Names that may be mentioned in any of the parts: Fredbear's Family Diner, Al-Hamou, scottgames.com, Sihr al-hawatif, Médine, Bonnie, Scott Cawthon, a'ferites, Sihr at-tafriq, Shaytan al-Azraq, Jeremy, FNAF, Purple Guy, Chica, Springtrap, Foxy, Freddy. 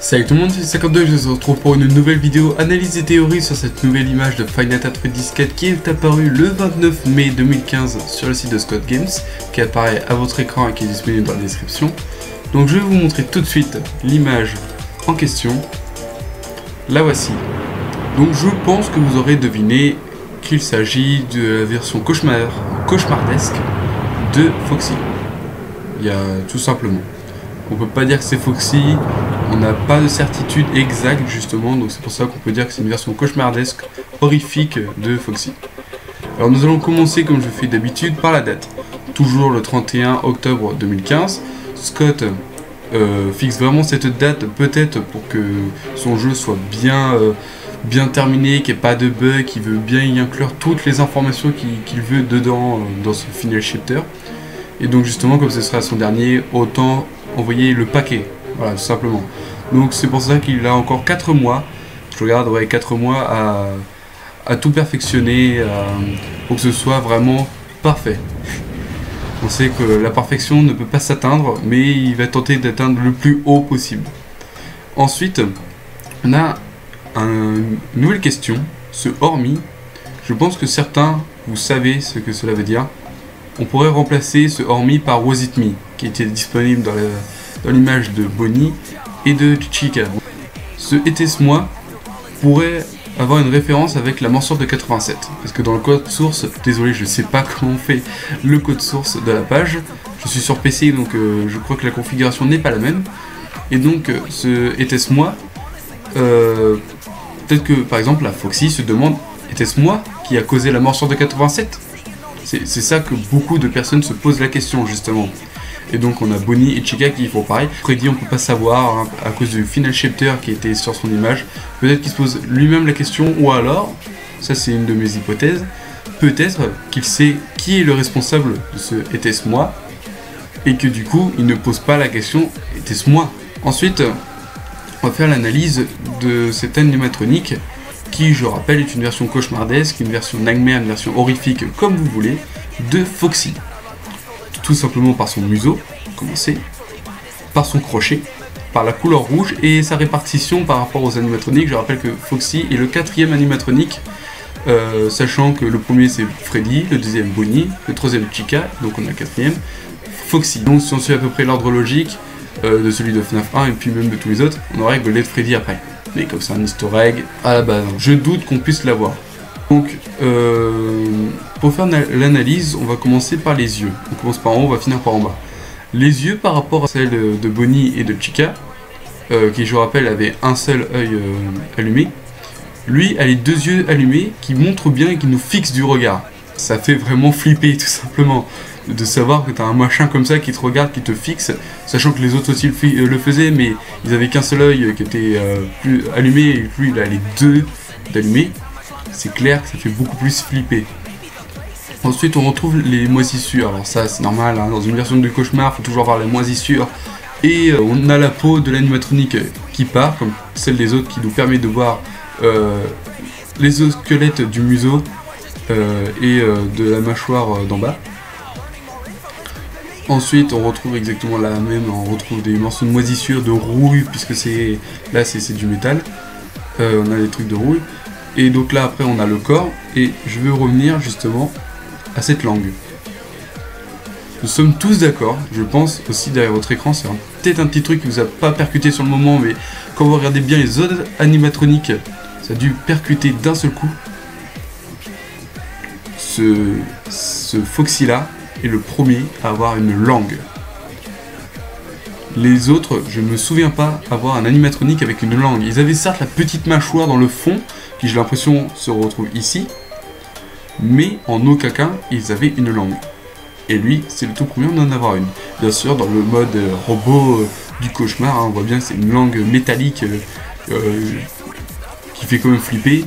Salut tout le monde, c'est 52, je vous retrouve pour une nouvelle vidéo analyse et théorie sur cette nouvelle image de Final Fantasy 4 qui est apparue le 29 mai 2015 sur le site de Scott Games, qui apparaît à votre écran et qui est disponible dans la description. Donc je vais vous montrer tout de suite l'image en question. La voici. Donc je pense que vous aurez deviné qu'il s'agit de la version cauchemardesque de Foxy. Il y a tout simplement. On peut pas dire que c'est Foxy. On n'a pas de certitude exacte justement, donc c'est pour ça qu'on peut dire que c'est une version cauchemardesque, horrifique de Foxy. Alors nous allons commencer comme je fais d'habitude par la date. Toujours le 31 octobre 2015, Scott fixe vraiment cette date peut-être pour que son jeu soit bien terminé, qu'il n'y ait pas de bug, qu'il veut bien y inclure toutes les informations qu'il veut dedans dans ce final chapter. Et donc justement comme ce sera son dernier, autant envoyer le paquet. Voilà, tout simplement. Donc c'est pour ça qu'il a encore 4 mois, je regarde, ouais, 4 mois à tout perfectionner, pour que ce soit vraiment parfait. On sait que la perfection ne peut pas s'atteindre, mais il va tenter d'atteindre le plus haut possible. Ensuite, on a une nouvelle question, ce hormis. Je pense que certains, vous savez ce que cela veut dire. On pourrait remplacer ce hormis par Was It Me, qui était disponible dans la... dans l'image de Bonnie et de Chica. Ce était-ce moi pourrait avoir une référence avec la mention de 87. Parce que dans le code source, désolé, je ne sais pas comment on fait le code source de la page. Je suis sur PC, donc je crois que la configuration n'est pas la même. Et donc, ce était-ce moi, peut-être que par exemple la Foxy se demande, était-ce moi qui a causé la mention de 87 ? C'est ça que beaucoup de personnes se posent la question justement. Et donc on a Bonnie et Chica qui font pareil. Freddy, on peut pas savoir, hein, à cause du final chapter qui était sur son image. Peut-être qu'il se pose lui-même la question, ou alors, ça c'est une de mes hypothèses, peut-être qu'il sait qui est le responsable de ce « était-ce moi ?» et que du coup, il ne pose pas la question « était-ce moi ?» Ensuite, on va faire l'analyse de cette animatronique qui, je rappelle, est une version cauchemardesque, une version nightmare, une version horrifique, comme vous voulez, de Foxy. Tout simplement par son museau, commencer, par son crochet, par la couleur rouge et sa répartition par rapport aux animatroniques. Je rappelle que Foxy est le 4e animatronique, sachant que le premier c'est Freddy, le 2e Bonnie, le 3e Chica, donc on a le 4e Foxy. Donc si on suit à peu près l'ordre logique de celui de FNAF 1 et puis même de tous les autres, on aurait que le Freddy après. Mais comme c'est un easter egg, ah bah non, je doute qu'on puisse l'avoir. Donc, pour faire l'analyse, on va commencer par les yeux. On commence par en haut, on va finir par en bas. Les yeux par rapport à celles de Bonnie et de Chica, qui, je rappelle, avaient un seul œil allumé. Lui a les deux yeux allumés, qui montrent bien et qui nous fixent du regard. Ça fait vraiment flipper, tout simplement, de savoir que t'as un machin comme ça qui te regarde, qui te fixe, sachant que les autres aussi le faisaient, mais ils avaient qu'un seul œil qui était plus allumé, et lui, il a les deux d'allumés. C'est clair que ça fait beaucoup plus flipper. Ensuite, on retrouve les moisissures. Alors ça, c'est normal, hein, dans une version de cauchemar, faut toujours avoir les moisissures. Et on a la peau de l'animatronique qui part, comme celle des autres, qui nous permet de voir les os squelettes du museau et de la mâchoire d'en bas. Ensuite, on retrouve exactement la même, on retrouve des morceaux de moisissures, de rouille, puisque c'est là, c'est du métal. On a des trucs de rouille. Et donc là après on a le corps et je veux revenir justement à cette langue. Nous sommes tous d'accord, je pense aussi derrière votre écran, c'est peut-être un petit truc qui vous a pas percuté sur le moment, mais quand vous regardez bien les autres animatroniques, ça a dû percuter d'un seul coup. Ce Foxy là est le premier à avoir une langue. Les autres, je ne me souviens pas avoir un animatronique avec une langue. Ils avaient certes la petite mâchoire dans le fond, qui j'ai l'impression se retrouve ici, mais en aucun cas, ils avaient une langue. Et lui, c'est le tout premier d'en avoir une. Bien sûr, dans le mode robot du cauchemar, hein, on voit bien que c'est une langue métallique qui qui fait quand même flipper.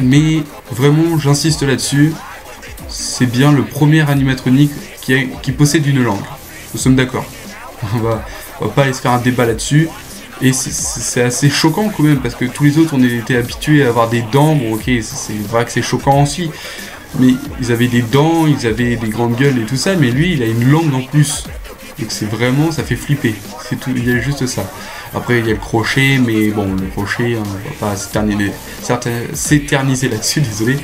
Mais vraiment, j'insiste là-dessus, c'est bien le premier animatronique qui possède une langue. Nous sommes d'accord. On va pas aller se faire un débat là-dessus. Et c'est assez choquant quand même, parce que tous les autres, on était habitués à avoir des dents. Bon, ok, c'est vrai que c'est choquant aussi. Mais ils avaient des dents, ils avaient des grandes gueules et tout ça. Mais lui, il a une langue en plus. Donc c'est vraiment, ça fait flipper. C'est tout, il y a juste ça. Après, il y a le crochet, mais bon, le crochet, hein, on va pas s'éterniser là-dessus, désolé.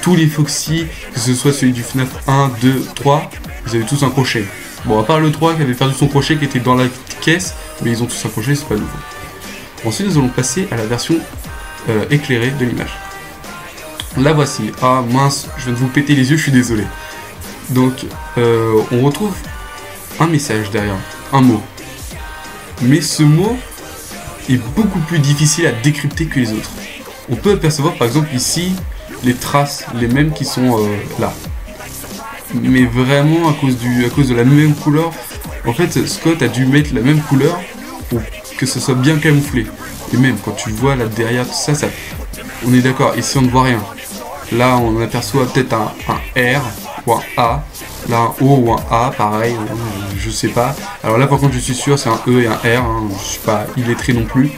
Tous les Foxy, que ce soit celui du FNAF 1, 2, 3, ils avaient tous un crochet. Bon, à part le 3 qui avait perdu son crochet qui était dans la caisse, mais ils ont tous un crochet, c'est pas nouveau. Ensuite, nous allons passer à la version éclairée de l'image. La voici. Ah mince, je viens de vous péter les yeux, je suis désolé. Donc, on retrouve un message derrière, un mot. Mais ce mot est beaucoup plus difficile à décrypter que les autres. On peut apercevoir par exemple ici les traces, les mêmes qui sont là. Mais vraiment à cause de la même couleur, en fait Scott a dû mettre la même couleur pour que ce soit bien camouflé. Et même quand tu vois là derrière tout ça, ça on est d'accord, ici on ne voit rien. Là on aperçoit peut-être un R ou un A. Là un O ou un A, pareil, je sais pas. Alors là par contre je suis sûr c'est un E et un R, hein. Je suis pas illettré non plus.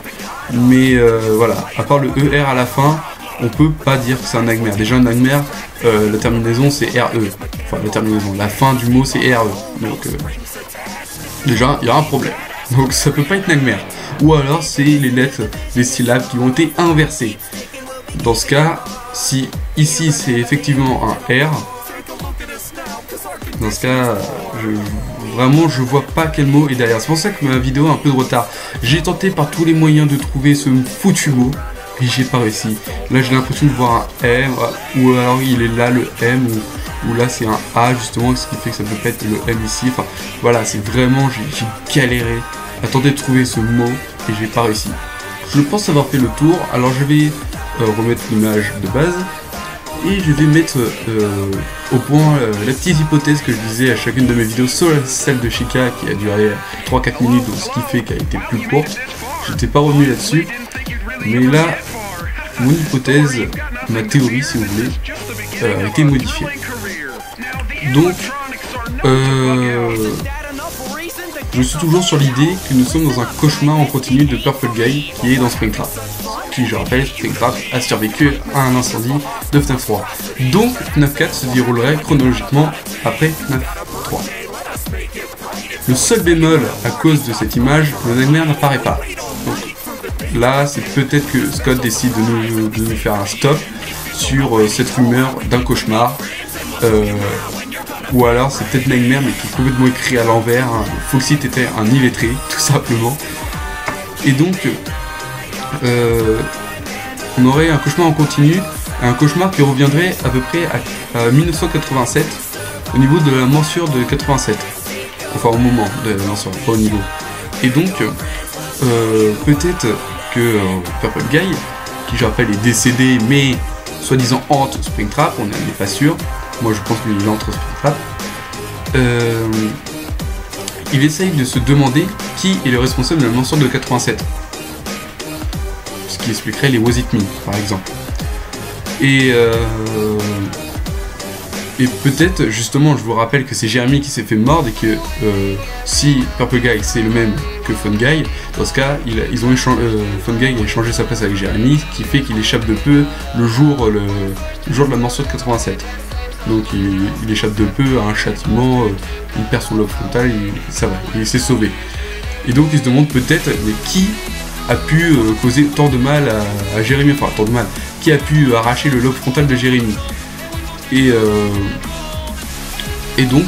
Mais voilà, à part le ER à la fin, on peut pas dire que c'est un nightmare. Déjà un nightmare, la terminaison c'est RE. Enfin la terminaison, la fin du mot c'est RE. Donc déjà il y a un problème. Donc ça peut pas être nightmare. Ou alors c'est les lettres, les syllabes qui ont été inversées. Dans ce cas, si ici c'est effectivement un R, dans ce cas, je vois pas quel mot est derrière. C'est pour ça que ma vidéo a un peu de retard. J'ai tenté par tous les moyens de trouver ce foutu mot, mais j'ai pas réussi. Là, j'ai l'impression de voir un M, ou alors il est là le M, ou là c'est un A justement, ce qui fait que ça peut pas être le M ici. Enfin, voilà, c'est vraiment, j'ai galéré à tenter de trouver ce mot et j'ai pas réussi. Je pense avoir fait le tour. Alors, je vais remettre l'image de base. Et je vais mettre au point la petite hypothèse que je disais à chacune de mes vidéos, sauf celle de Chica qui a duré 3-4 minutes, donc ce qui fait qu'elle a été plus courte. Je n'étais pas revenu là-dessus, mais là, mon hypothèse, ma théorie si vous voulez, a été modifiée. Donc, je suis toujours sur l'idée que nous sommes dans un cauchemar en continu de Purple Guy qui est dans Springtrap. Qui, je rappelle, Springtrap a survécu à un incendie de FNAF 3. Donc, FNAF 4 se déroulerait chronologiquement après FNAF 3. Le seul bémol à cause de cette image, le nightmare n'apparaît pas. Donc, là, c'est peut-être que Scott décide de nous faire un stop sur cette rumeur d'un cauchemar. Ou alors c'est peut-être nightmare mais qui est complètement écrit à l'envers, hein. Foxy était un illettré, tout simplement. Et donc, on aurait un cauchemar en continu, un cauchemar qui reviendrait à peu près à 1987, au niveau de la morsure de 87. Enfin au moment de la morsure, pas au niveau. Et donc, peut-être que Purple Guy, qui je rappelle est décédé mais soi-disant hante Springtrap, on n'est pas sûr. Moi je pense qu'il est entre Springtrap. Il essaye de se demander qui est le responsable de la morsure de 87. Ce qui expliquerait les Was It Me par exemple. Et peut-être justement je vous rappelle que c'est Jeremy qui s'est fait mordre et que si Purple Guy c'est le même que Fun Guy, dans ce cas ils ont Fun Guy a échangé sa place avec Jeremy, ce qui fait qu'il échappe de peu le jour de la morsure de 87. Donc il échappe de peu à un châtiment, il perd son lobe frontal, ça va, il s'est sauvé. Et donc il se demande peut-être mais qui a pu causer tant de mal à Jérémy, enfin tant de mal, qui a pu arracher le lobe frontal de Jérémy. Et donc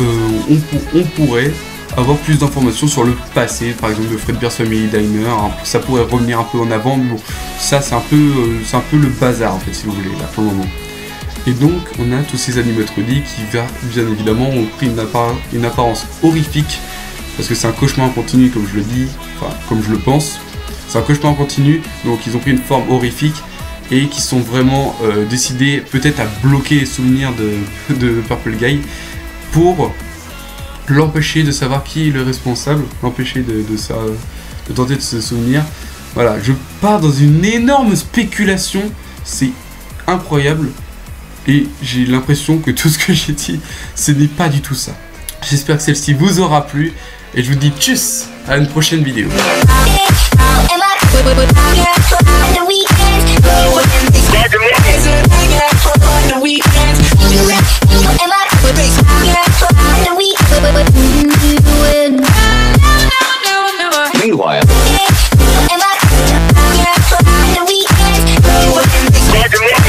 on pourrait avoir plus d'informations sur le passé, par exemple de Fredbear's Family Diner, hein, ça pourrait revenir un peu en avant, mais bon, ça c'est un peu le bazar en fait si vous voulez là pour le moment. Et donc, on a tous ces animatroniques qui, bien évidemment, ont pris une apparence horrifique, parce que c'est un cauchemar en continu, comme je le dis, enfin, comme je le pense. C'est un cauchemar en continu, donc ils ont pris une forme horrifique, et qui sont vraiment décidés, peut-être, à bloquer les souvenirs de Purple Guy, pour l'empêcher de savoir qui est le responsable, l'empêcher de tenter de se souvenir, Voilà, je pars dans une énorme spéculation. C'est incroyable. Et j'ai l'impression que tout ce que j'ai dit, ce n'est pas du tout ça. J'espère que celle-ci vous aura plu. Et je vous dis tchuss à une prochaine vidéo.